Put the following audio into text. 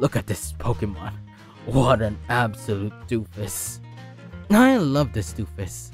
Look at this Pokemon. What an absolute doofus. I love this doofus.